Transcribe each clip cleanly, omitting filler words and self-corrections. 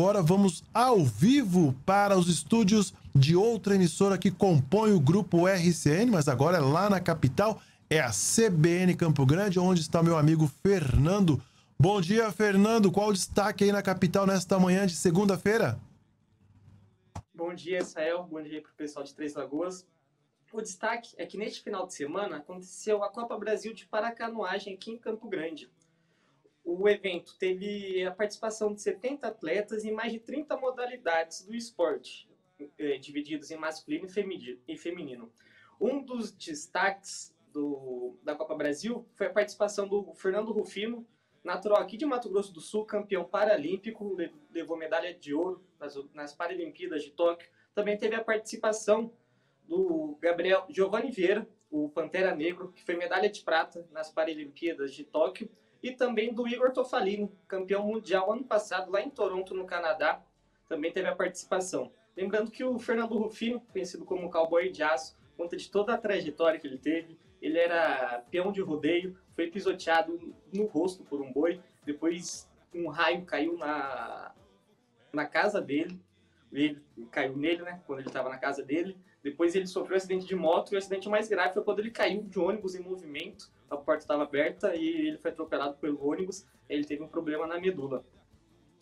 agora vamos ao vivo para os estúdios de outra emissora que compõe o grupo RCN, mas agora é lá na capital, é a CBN Campo Grande, onde está meu amigo Fernando. Bom dia, Fernando. Qual o destaque aí na capital nesta manhã de segunda-feira? Bom dia, Israel. Bom dia para o pessoal de Três Lagoas. O destaque é que neste final de semana aconteceu a Copa Brasil de Paracanoagem aqui em Campo Grande. O evento teve a participação de 70 atletas em mais de 30 modalidades do esporte, divididos em masculino e feminino. Um dos destaques da Copa Brasil foi a participação do Fernando Rufino, natural aqui de Mato Grosso do Sul, campeão paralímpico, levou medalha de ouro nas Paralimpíadas de Tóquio. Também teve a participação do Gabriel Giovanni Vieira, o Pantera Negro, que foi medalha de prata nas Paralimpíadas de Tóquio, e também do Igor Toffalini, campeão mundial ano passado lá em Toronto, no Canadá, também teve a participação. Lembrando que o Fernando Rufino, conhecido como Cowboy de Aço, conta de toda a trajetória que ele teve. Ele era peão de rodeio, foi pisoteado no rosto por um boi, depois um raio caiu na casa dele, ele caiu nele, né, quando ele estava na casa dele. Depois ele sofreu um acidente de moto, e o acidente mais grave foi quando ele caiu de ônibus em movimento. A porta estava aberta e ele foi atropelado pelo ônibus, ele teve um problema na medula.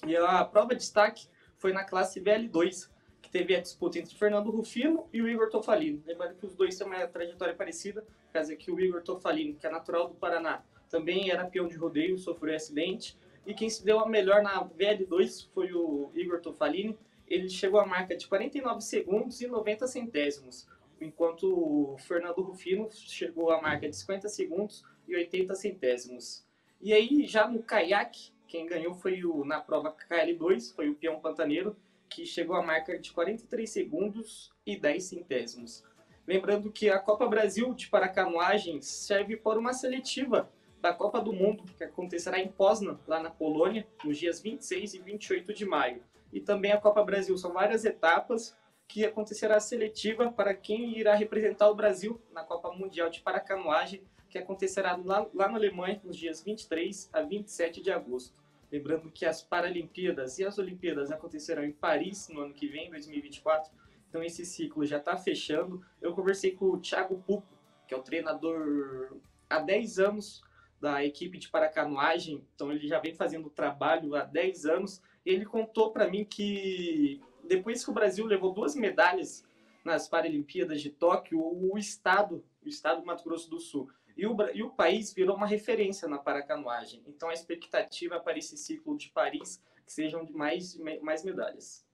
E a prova de destaque foi na classe VL2, que teve a disputa entre Fernando Rufino e o Igor Toffalini. Lembrando que os dois têm uma trajetória parecida, caso que o Igor Toffalini, que é natural do Paraná, também era peão de rodeio, sofreu um acidente, e quem se deu a melhor na VL2 foi o Igor Toffalini. Ele chegou à marca de 49 segundos e 90 centésimos, enquanto o Fernando Rufino chegou à marca de 50 segundos e 80 centésimos. E aí, já no caiaque, quem ganhou foi na prova KL2, foi o peão pantaneiro, que chegou à marca de 43 segundos e 10 centésimos. Lembrando que a Copa Brasil de Paracanoagem serve para uma seletiva da Copa do Mundo, que acontecerá em Poznań, lá na Polônia, nos dias 26 e 28 de maio. E também a Copa Brasil, são várias etapas que acontecerá a seletiva para quem irá representar o Brasil na Copa Mundial de Paracanoagem, que acontecerá lá na Alemanha, nos dias 23 a 27 de agosto. Lembrando que as Paralimpíadas e as Olimpíadas acontecerão em Paris no ano que vem, 2024, então esse ciclo já está fechando. Eu conversei com o Thiago Pupo, que é o treinador há 10 anos da equipe de paracanoagem, então ele já vem fazendo o trabalho há 10 anos, e ele contou para mim que depois que o Brasil levou 2 medalhas nas Paralimpíadas de Tóquio, o estado do Mato Grosso do Sul e o país virou uma referência na paracanoagem. Então a expectativa para esse ciclo de Paris que sejam de mais medalhas.